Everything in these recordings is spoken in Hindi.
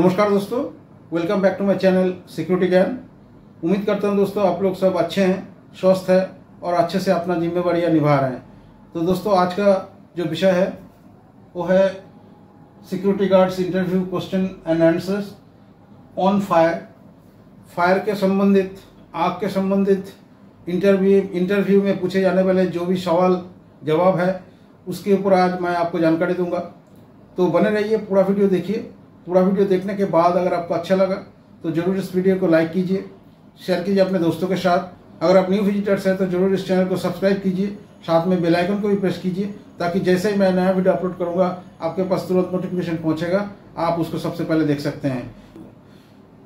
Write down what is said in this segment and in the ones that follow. नमस्कार दोस्तों, welcome back to my channel security Gyan. उम्मीद करता हूँ दोस्तों आप लोग सब अच्छे हैं, स्वस्थ हैं और अच्छे से अपना जिम्मेवारियाँ निभा रहे हैं। तो दोस्तों आज का जो विषय है वो है security guards interview question and answers on fire के संबंधित, आग के संबंधित इंटरव्यू में पूछे जाने वाले जो भी सवाल जवाब है उसके ऊपर आज मैं आपको जानकारी दूंगा। तो बने रहिए, पूरा वीडियो देखिए। पूरा वीडियो देखने के बाद अगर आपको अच्छा लगा तो ज़रूर इस वीडियो को लाइक कीजिए, शेयर कीजिए अपने दोस्तों के साथ। अगर आप न्यू विजिटर्स हैं तो ज़रूर इस चैनल को सब्सक्राइब कीजिए, साथ में बेल आइकन को भी प्रेस कीजिए ताकि जैसे ही मैं नया वीडियो अपलोड करूँगा आपके पास तुरंत नोटिफिकेशन पहुँचेगा, आप उसको सबसे पहले देख सकते हैं।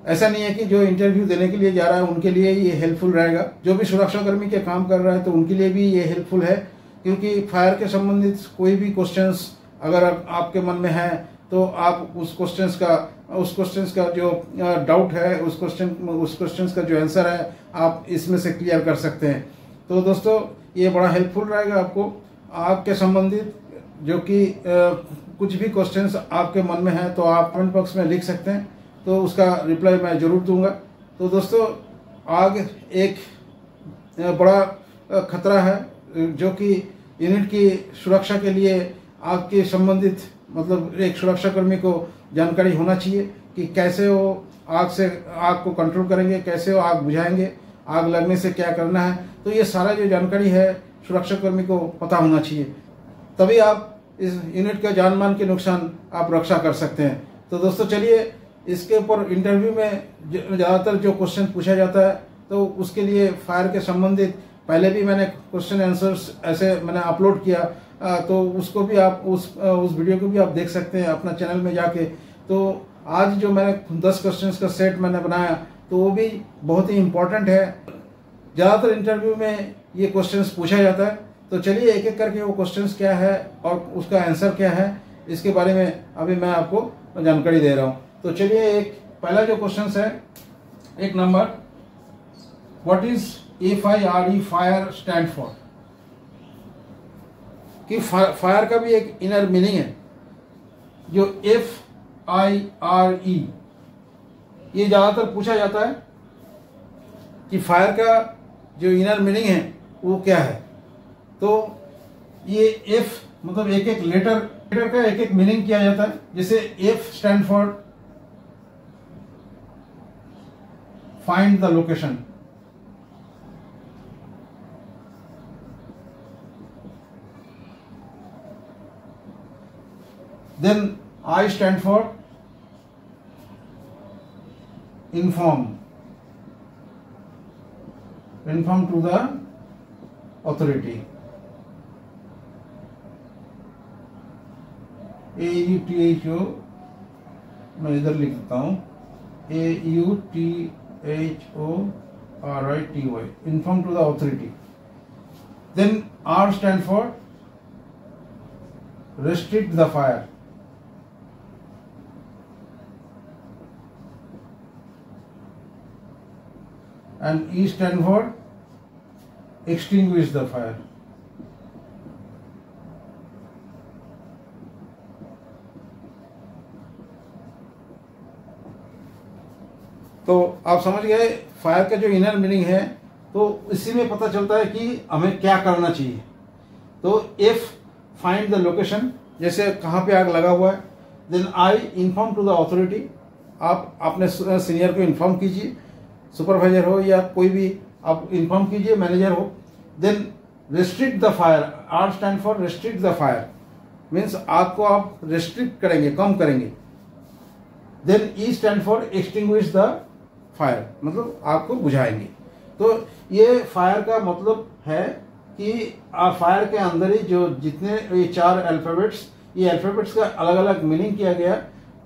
ऐसा नहीं है कि जो इंटरव्यू देने के लिए जा रहा है उनके लिए ये हेल्पफुल रहेगा, जो भी सुरक्षाकर्मी के काम कर रहा है तो उनके लिए भी ये हेल्पफुल है, क्योंकि फायर के संबंधित कोई भी क्वेश्चंस अगर आपके मन में है तो आप उस क्वेश्चंस का जो डाउट है, उस क्वेश्चंस का जो आंसर है आप इसमें से क्लियर कर सकते हैं। तो दोस्तों ये बड़ा हेल्पफुल रहेगा आपको। आग के संबंधित जो कि कुछ भी क्वेश्चंस आपके मन में है तो आप कमेंट बॉक्स में लिख सकते हैं, तो उसका रिप्लाई मैं ज़रूर दूंगा। तो दोस्तों आग एक बड़ा खतरा है जो कि यूनिट की सुरक्षा के लिए आग के संबंधित मतलब एक सुरक्षाकर्मी को जानकारी होना चाहिए कि कैसे वो आग को कंट्रोल करेंगे, कैसे वो आग बुझाएंगे, आग लगने से क्या करना है। तो ये सारा जो जानकारी है सुरक्षाकर्मी को पता होना चाहिए, तभी आप इस यूनिट का जान मान के नुकसान आप रक्षा कर सकते हैं। तो दोस्तों चलिए इसके ऊपर इंटरव्यू में ज़्यादातर जो क्वेश्चन पूछा जाता है तो उसके लिए फायर के संबंधित पहले भी मैंने क्वेश्चन आंसर्स ऐसे मैंने अपलोड किया, तो उसको भी आप उस वीडियो को भी आप देख सकते हैं अपना चैनल में जाके। तो आज जो मैंने 10 क्वेश्चंस का सेट मैंने बनाया तो वो भी बहुत ही इम्पोर्टेंट है। ज़्यादातर इंटरव्यू में ये क्वेश्चंस पूछा जाता है। तो चलिए एक एक करके वो क्वेश्चंस क्या है और उसका आंसर क्या है इसके बारे में अभी मैं आपको जानकारी दे रहा हूँ। तो चलिए पहला जो क्वेश्चन है 1 number, what is FIRE fire stand for. कि फायर का भी एक इनर मीनिंग है जो FIRE, ये ज़्यादातर पूछा जाता है कि फायर का जो इनर मीनिंग है वो क्या है। तो ये F मतलब एक लेटर का एक मीनिंग किया जाता है, जैसे F stand for find the location, then I stand for inform to the authority, AUTHO, मैं इधर लिखता हूँ AUTHORITY, inform to the authority, then R stand for restrict the fire, and E stand for extinguish the fire. तो आप समझ गए फायर का जो इनर मीनिंग है, तो इसी में पता चलता है कि हमें क्या करना चाहिए। तो F फाइंड द लोकेशन, जैसे कहाँ पे आग लगा हुआ है, then I inform to the authority, आप अपने सीनियर को इन्फॉर्म कीजिए, सुपरवाइजर हो या कोई भी आप इन्फॉर्म कीजिए, मैनेजर हो। Then restrict the fire, R stand for restrict the fire, means आग को आप रेस्ट्रिक्ट करेंगे, कम करेंगे। Then E stand for extinguish the fire, मतलब आग को बुझाएंगे। तो ये फायर का मतलब है कि फायर के अंदर ही जो जितने ये 4 अल्फ़ाबेट्स, ये अल्फ़ाबेट्स का अलग अलग मीनिंग किया गया,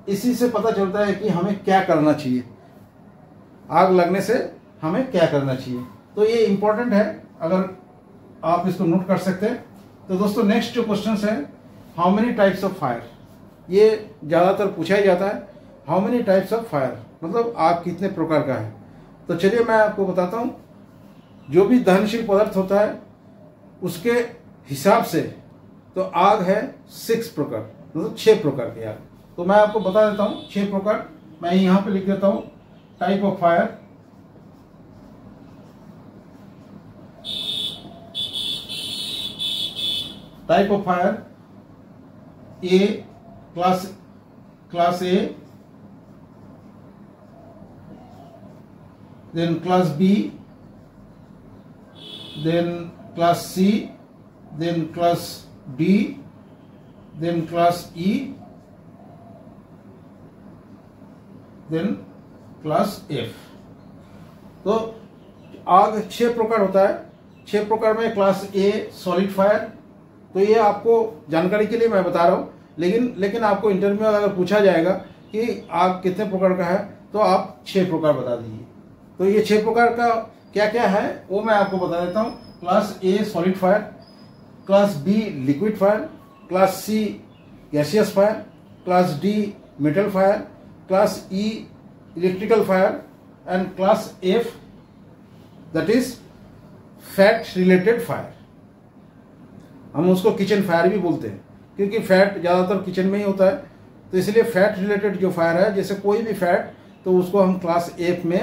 इसी से पता चलता है कि हमें क्या करना चाहिए, आग लगने से हमें क्या करना चाहिए। तो ये इम्पोर्टेंट है, अगर आप इसको नोट कर सकते हैं। तो दोस्तों नेक्स्ट जो क्वेश्चन है, how many types of fire, ये ज़्यादातर पूछा ही जाता है। How many types of fire मतलब आग कितने प्रकार का है। तो चलिए मैं आपको बताता हूँ, जो भी दहनशील पदार्थ होता है उसके हिसाब से तो आग है 6 प्रकार, मतलब 6 प्रकार की आग। तो मैं आपको बता देता हूँ 6 प्रकार। मैं यहां पे लिख देता हूं type of fire, type of fire A, class A, then class B, then class C, then class D, then class E, then class F। तो आग 6 प्रकार होता है, 6 प्रकार में क्लास A सॉलिड फायर, तो ये आपको जानकारी के लिए मैं बता रहा हूँ, लेकिन आपको इंटरव्यू में अगर पूछा जाएगा कि आग कितने प्रकार का है तो आप 6 प्रकार बता दीजिए। तो ये 6 प्रकार का क्या क्या है वो मैं आपको बता देता हूँ। Class A solid fire, class B liquid fire, class C gaseous fire, class D metal fire, class E electrical fire and class F that is fat related fire. हम उसको किचन फायर भी बोलते हैं क्योंकि फैट ज़्यादातर किचन में ही होता है, तो इसलिए फैट रिलेटेड जो फायर है जैसे कोई भी फैट तो उसको हम क्लास एफ में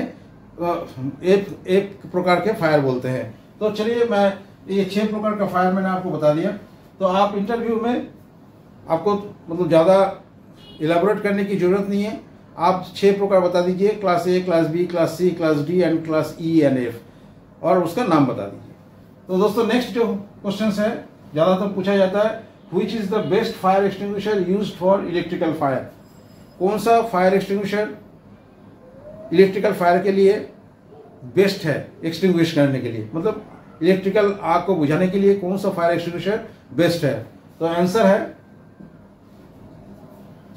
एक प्रकार के फायर बोलते हैं। तो चलिए मैं ये 6 प्रकार का फायर मैंने आपको बता दिया, तो आप इंटरव्यू में आपको मतलब ज़्यादा इलाबोरेट करने की ज़रूरत नहीं है, आप 6 प्रकार बता दीजिए class A, class B, class C, class D and class E and F, और उसका नाम बता दीजिए। तो दोस्तों नेक्स्ट जो क्वेश्चन है ज़्यादातर तो पूछा जाता है which is the best fire extinguisher used for electrical fire, कौन सा फायर एक्सटिंग्विशर इलेक्ट्रिकल फायर के लिए बेस्ट है एक्सटिंग्विश करने के लिए, मतलब इलेक्ट्रिकल आग को बुझाने के लिए कौन सा फायर एक्सटिंग्विशर बेस्ट है। तो आंसर है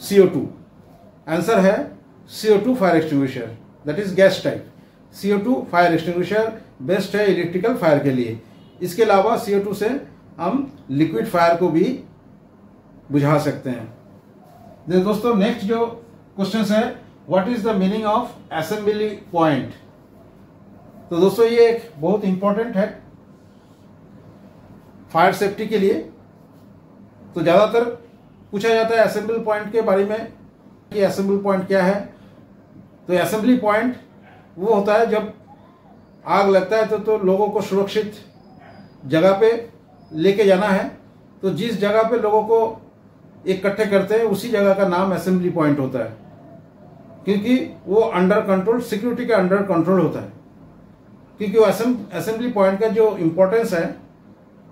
CO2, आंसर है CO2 fire extinguisher that is gas type. CO2 fire extinguisher best है इलेक्ट्रिकल फायर के लिए। इसके अलावा CO2 से हम लिक्विड फायर को भी बुझा सकते हैं। दोस्तों नेक्स्ट जो क्वेश्चन है what is the meaning of assembly point. तो दोस्तों ये एक बहुत इंपॉर्टेंट है फायर सेफ्टी के लिए, तो ज़्यादातर पूछा जाता है असेंबली पॉइंट के बारे में कि असेंबली पॉइंट क्या है। तो असेंबली पॉइंट वो होता है जब आग लगता है तो लोगों को सुरक्षित जगह पे लेके जाना है, तो जिस जगह पे लोगों को इकट्ठे करते हैं उसी जगह का नाम असेंबली पॉइंट होता है, क्योंकि वो अंडर कंट्रोल सिक्योरिटी के अंडर कंट्रोल होता है। क्योंकि वो असेंबली पॉइंट का जो इम्पोर्टेंस है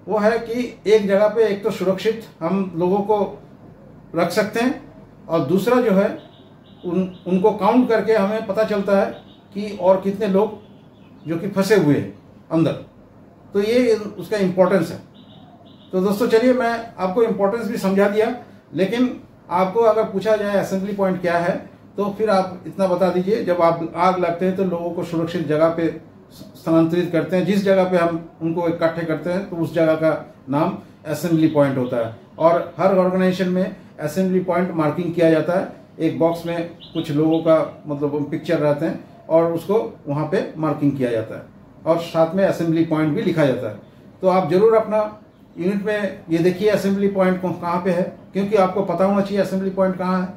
वो है कि एक जगह पे एक तो सुरक्षित हम लोगों को रख सकते हैं, और दूसरा जो है उनको काउंट करके हमें पता चलता है कि और कितने लोग जो कि फंसे हुए हैं अंदर, तो ये उसका इम्पोर्टेंस है। तो दोस्तों चलिए मैं आपको इम्पोर्टेंस भी समझा दिया, लेकिन आपको अगर पूछा जाए असेंबली पॉइंट क्या है तो फिर आप इतना बता दीजिए जब आप आग लगते हैं तो लोगों को सुरक्षित जगह पे स्थानांतरित करते हैं, जिस जगह पे हम उनको इकट्ठे करते हैं तो उस जगह का नाम असेंबली पॉइंट होता है। और हर ऑर्गेनाइजेशन में असेंबली पॉइंट मार्किंग किया जाता है, एक बॉक्स में कुछ लोगों का मतलब पिक्चर रहते हैं और उसको वहाँ पर मार्किंग किया जाता है और साथ में असेंबली पॉइंट भी लिखा जाता है। तो आप ज़रूर अपना यूनिट में ये देखिए असेंबली पॉइंट कहाँ पर है, क्योंकि आपको पता होना चाहिए असेंबली पॉइंट कहाँ है,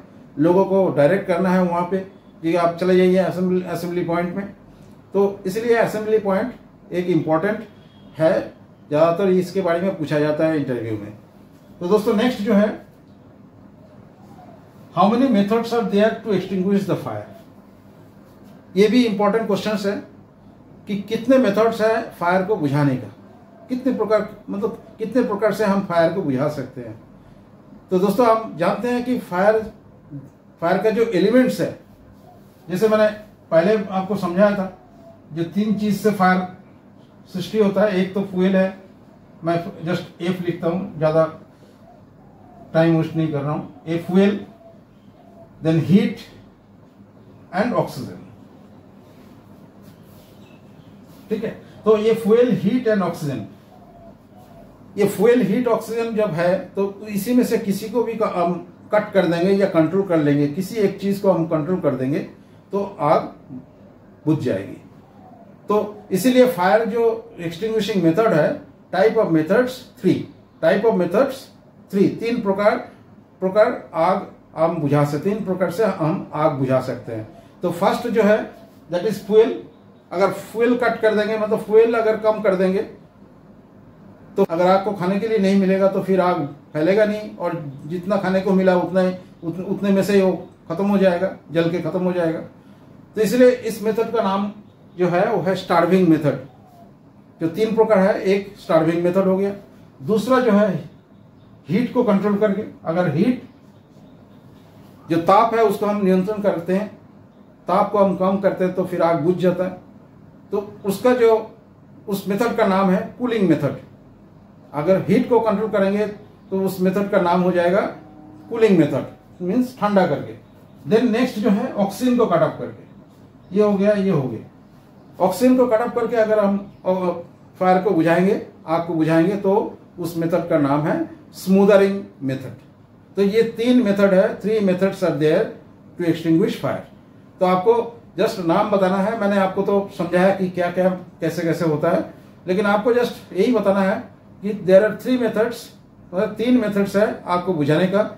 लोगों को डायरेक्ट करना है वहाँ पे कि आप चले जाइए असेंबली पॉइंट में। तो इसलिए असेंबली पॉइंट एक इम्पॉर्टेंट है, ज़्यादातर इसके बारे में पूछा जाता है इंटरव्यू में। तो दोस्तों नेक्स्ट जो है how many methods are there to extinguish the fire, ये भी इम्पोर्टेंट क्वेश्चन है कि कितने मेथड्स है फायर को बुझाने का, कितने प्रकार से हम फायर को बुझा सकते हैं। तो दोस्तों हम जानते हैं कि फायर का जो एलिमेंट्स है, जैसे मैंने पहले आपको समझाया था जो 3 चीज़ से फायर सृष्टि होता है, एक तो फ्यूल है, मैं जस्ट एफ लिखता हूँ ज़्यादा टाइम वेस्ट नहीं कर रहा हूँ, a fuel, then heat and oxygen, ठीक है। तो ये फ्यूल, हीट एंड ऑक्सीजन, ये फ्यूल हीट ऑक्सीजन जब है तो इसी में से किसी को भी कट कर देंगे या कंट्रोल कर लेंगे, किसी एक चीज़ को हम कंट्रोल कर देंगे तो आग बुझ जाएगी। तो इसीलिए फायर जो एक्सटिंग्विशिंग मेथड है टाइप ऑफ मेथड्स 3, 3 प्रकार आग हम बुझा सकते हैं, इन प्रकार से हम आग बुझा सकते हैं। तो फर्स्ट जो है दैट इज फ्यूल। अगर फ्यूल कट कर देंगे मतलब फ्यूल अगर कम कर देंगे तो अगर आग को खाने के लिए नहीं मिलेगा तो फिर आग फैलेगा नहीं और जितना खाने को मिला उतना ही उतने में से ही वो खत्म हो जाएगा, जल के खत्म हो जाएगा। तो इसलिए इस मेथड का नाम जो है वो है स्टार्विंग मेथड। जो तीन प्रकार है, एक स्टार्विंग मेथड हो गया, दूसरा जो है हीट को कंट्रोल करके, अगर हीट जो ताप है उसको हम नियंत्रण करते हैं, ताप को हम कम करते हैं तो फिर आग बुझ जाता है। तो उसका जो उस मेथड का नाम है कूलिंग मेथड। अगर हीट को कंट्रोल करेंगे तो उस मेथड का नाम हो जाएगा कूलिंग मेथड, मीन्स ठंडा करके। देन नेक्स्ट जो है ऑक्सीजन को कट ऑफ करके, ये हो गया, ये हो गया। ऑक्सीजन को कट ऑफ करके अगर हम फायर को बुझाएंगे, आग को बुझाएंगे तो उस मेथड का नाम है स्मूदरिंग मेथड। तो ये तीन मेथड है, three methods are there to extinguish fire. तो आपको जस्ट नाम बताना है, मैंने आपको तो समझाया कि क्या क्या कैसे कैसे होता है, लेकिन आपको जस्ट यही बताना है कि देयर आर थ्री मेथड्स, मतलब तीन मेथड्स है आपको बुझाने का।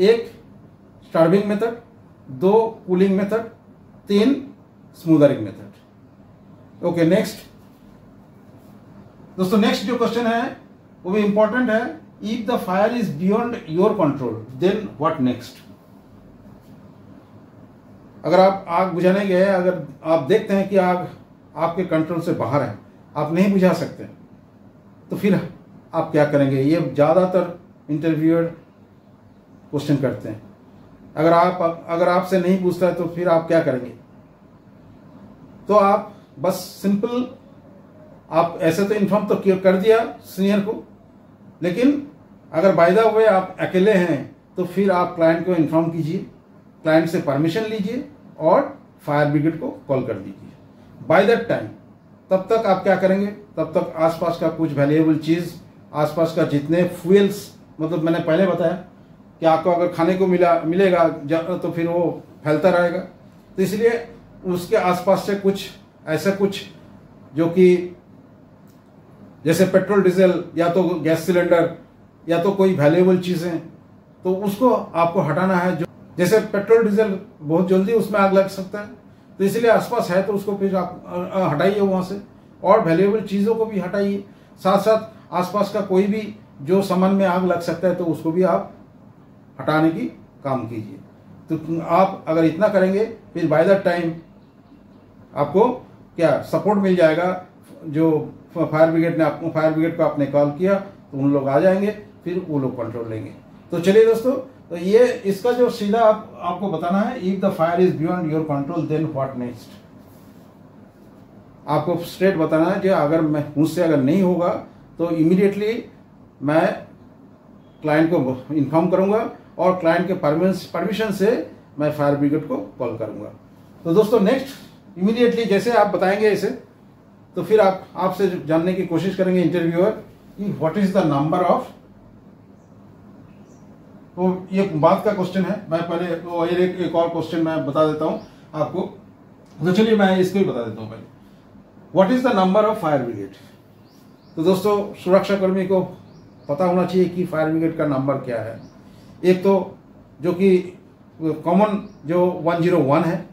एक स्टार्विंग मेथड, दो कूलिंग मेथड, तीन स्मूदरिंग मेथड। ओके नेक्स्ट दोस्तों, नेक्स्ट जो क्वेश्चन है वो भी इंपॉर्टेंट है। If the fire is beyond your control, then what next? अगर आप आग बुझाने गए, अगर आप देखते हैं कि आग आपके कंट्रोल से बाहर है, आप नहीं बुझा सकते, तो फिर आप क्या करेंगे? ये ज़्यादातर इंटरव्यूअर क्वेश्चन करते हैं। अगर आपसे नहीं पूछता है तो फिर आप क्या करेंगे? तो आप बस सिंपल, आप ऐसे तो इन्फॉर्म तो कर दिया सीनियर को, लेकिन अगर बाय द वे आप अकेले हैं तो फिर आप क्लाइंट को इन्फॉर्म कीजिए, क्लाइंट से परमिशन लीजिए और फायर ब्रिगेड को कॉल कर दीजिए बाय दैट टाइम। तब तक आप क्या करेंगे? तब तक आसपास का कुछ वैल्यूएबल चीज़, आसपास का जितने फ्यूल्स, मतलब मैंने पहले बताया कि आपको अगर खाने को मिलेगा तो फिर वो फैलता रहेगा। तो इसलिए उसके आसपास से कुछ ऐसा कुछ जो कि जैसे पेट्रोल, डीजल, या तो गैस सिलेंडर, या तो कोई वैल्यूएबल चीज़ें, तो उसको आपको हटाना है। जो जैसे पेट्रोल डीजल बहुत जल्दी उसमें आग लग सकता है, तो इसलिए आसपास है तो उसको फिर आप हटाइए वहाँ से, और वैल्यूएबल चीज़ों को भी हटाइए। साथ साथ आसपास का कोई भी जो सामान में आग लग सकता है तो उसको भी आप हटाने की काम कीजिए। तो आप अगर इतना करेंगे फिर बाय दैट टाइम आपको क्या सपोर्ट मिल जाएगा। जो फायर ब्रिगेड ने आपको, फायर ब्रिगेड को आपने कॉल किया तो उन लोग आ जाएंगे, फिर वो लोग कंट्रोल लेंगे। तो चलिए दोस्तों, तो ये इसका जो सीधा आपको बताना है, if the fire is beyond your control then what next. आपको स्ट्रेट बताना है कि अगर मैं मुझसे अगर नहीं होगा तो इमीडिएटली मैं क्लाइंट को इन्फॉर्म करूंगा और क्लाइंट के परमिशन से मैं फायर ब्रिगेड को कॉल करूंगा। तो दोस्तों नेक्स्ट इमीडिएटली जैसे आप बताएंगे ऐसे, तो फिर आपसे जानने की कोशिश करेंगे इंटरव्यूअर कि what is the number of. तो ये बात का क्वेश्चन है, मैं पहले एक और क्वेश्चन मैं बता देता हूं आपको। तो चलिए मैं इसको ही बता देता हूं पहले, what is the number of fire brigade. तो दोस्तों सुरक्षाकर्मी को पता होना चाहिए कि फायर ब्रिगेड का नंबर क्या है। एक तो जो कि कॉमन जो 101 है,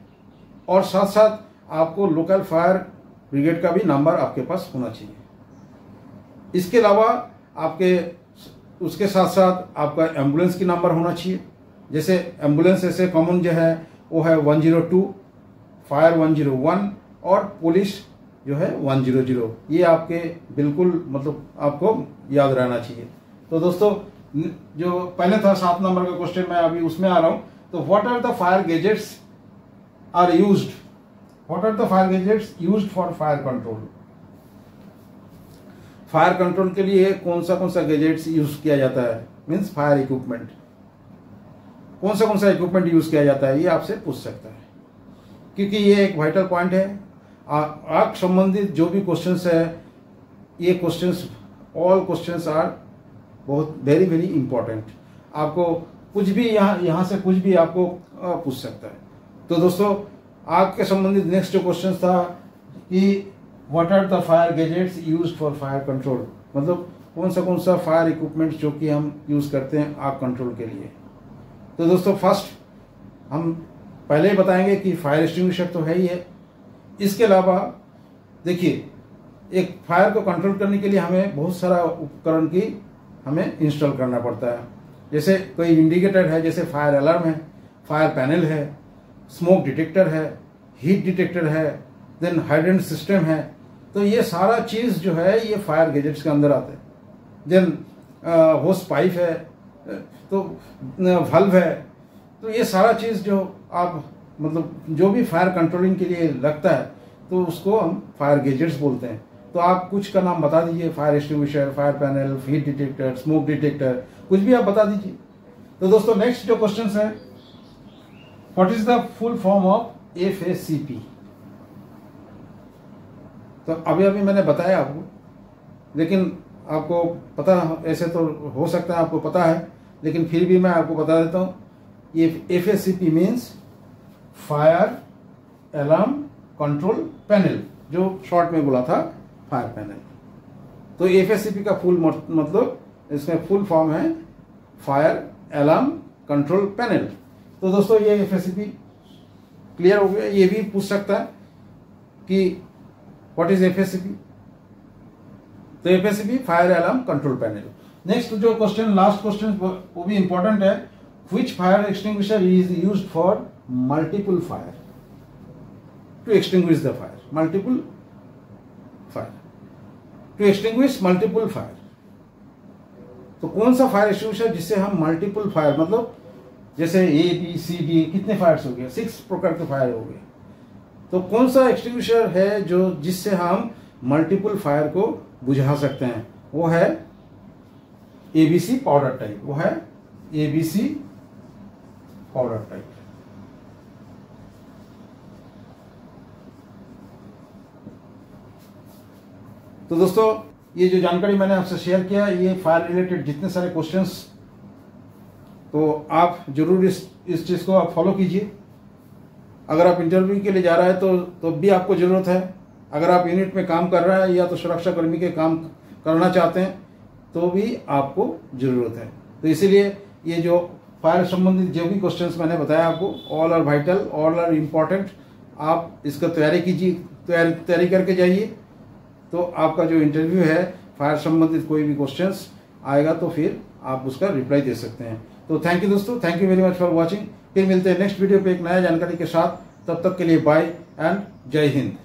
और साथ साथ आपको लोकल फायर ब्रिगेड का भी नंबर आपके पास होना चाहिए। इसके अलावा आपके उसके साथ साथ आपका एम्बुलेंस की नंबर होना चाहिए। जैसे एम्बुलेंस ऐसे कॉमन जो है वो है 102, फायर 101 और पुलिस जो है 100। ये आपके बिल्कुल मतलब आपको याद रहना चाहिए। तो दोस्तों जो पहले था 7 नंबर का क्वेश्चन, मैं अभी उसमें आ रहा हूँ। तो what are the fire gadgets are used, What are the fire gadgets used for fire control? Fire control के लिए कौन सा गैजेट्स यूज किया जाता है, मीन्स फायर इक्विपमेंट, कौन सा इक्विपमेंट यूज किया जाता है, ये आपसे पूछ सकता है, क्योंकि ये एक वाइटल पॉइंट है। आग संबंधित जो भी क्वेश्चंस है, ये क्वेश्चंस, ऑल क्वेश्चंस आर बहुत वेरी वेरी इंपॉर्टेंट। आपको कुछ भी यहाँ से कुछ भी आपको पूछ सकता है। तो दोस्तों आग के संबंधित नेक्स्ट जो क्वेश्चन था कि what are the fire gadgets used for fire control, मतलब कौन सा फायर इक्विपमेंट्स जो कि हम यूज़ करते हैं आग कंट्रोल के लिए। तो दोस्तों फर्स्ट हम पहले बताएंगे कि फायर एक्सटिंग्विशर तो है ही है। इसके अलावा देखिए एक फायर को कंट्रोल करने के लिए हमें बहुत सारा उपकरण की हमें इंस्टॉल करना पड़ता है। जैसे कोई इंडिकेटर है, जैसे फायर अलार्म है, फायर पैनल है, स्मोक डिटेक्टर है, हीट डिटेक्टर है, देन हाइड्रेंट सिस्टम है। तो ये सारा चीज़ जो है ये फायर गैजेट्स के अंदर आते हैं। देन होस पाइप है, तो वाल्व है। तो ये सारा चीज़ जो आप मतलब जो भी फायर कंट्रोलिंग के लिए लगता है तो उसको हम फायर गैजेट्स बोलते हैं। तो आप कुछ का नाम बता दीजिए, fire extinguisher, fire panel, heat detector, smoke detector, कुछ भी आप बता दीजिए। तो दोस्तों नेक्स्ट जो क्वेश्चन है, what is the full form of FACP? तो अभी अभी मैंने बताया आपको, लेकिन आपको पता ऐसे तो हो सकता है आपको पता है, लेकिन फिर भी मैं आपको बता देता हूँ। ये FACP means fire alarm control panel, जो शॉर्ट में बोला था फायर पैनल। तो FACP का फुल मतलब इसमें फुल फॉर्म है फायर अलार्म कंट्रोल पैनल। तो दोस्तों ये FACP क्लियर हो गया। ये भी पूछ सकता है कि व्हाट इज FACP? तो FACP fire alarm control panel. Next जो क्वेश्चन, लास्ट क्वेश्चन वो भी इंपॉर्टेंट है, which fire extinguisher is used for multiple fire, to extinguish the fire, multiple fire, to extinguish multiple fire. तो कौन सा फायर एक्सटिंग्विशर जिससे हम मल्टीपल फायर, मतलब जैसे A B C D कितने फायर्स हो गए, 6 प्रकार के फायर हो गए। तो कौन सा एक्सटिंग्विशर है जो जिससे हम मल्टीपल फायर को बुझा सकते हैं? वो है ABC पाउडर टाइप, वो है ABC पाउडर टाइप। तो दोस्तों ये जो जानकारी मैंने आपसे शेयर किया, ये फायर रिलेटेड जितने सारे क्वेश्चंस, तो आप जरूर इस चीज़ को आप फॉलो कीजिए। अगर आप इंटरव्यू के लिए जा रहा है तो भी आपको ज़रूरत है। अगर आप यूनिट में काम कर रहा है या तो सुरक्षाकर्मी के काम करना चाहते हैं तो भी आपको ज़रूरत है। तो इसीलिए ये जो फायर संबंधित जो भी क्वेश्चंस मैंने बताया आपको, all are vital, all are important. आप इसका तैयारी कीजिए, तैयारी करके जाइए। तो आपका जो इंटरव्यू है फायर संबंधित कोई भी क्वेश्चंस आएगा तो फिर आप उसका रिप्लाई दे सकते हैं। तो थैंक यू दोस्तों, thank you very much for watching. फिर मिलते हैं नेक्स्ट वीडियो पे एक नया जानकारी के साथ। तब तक के लिए बाय एंड जय हिंद।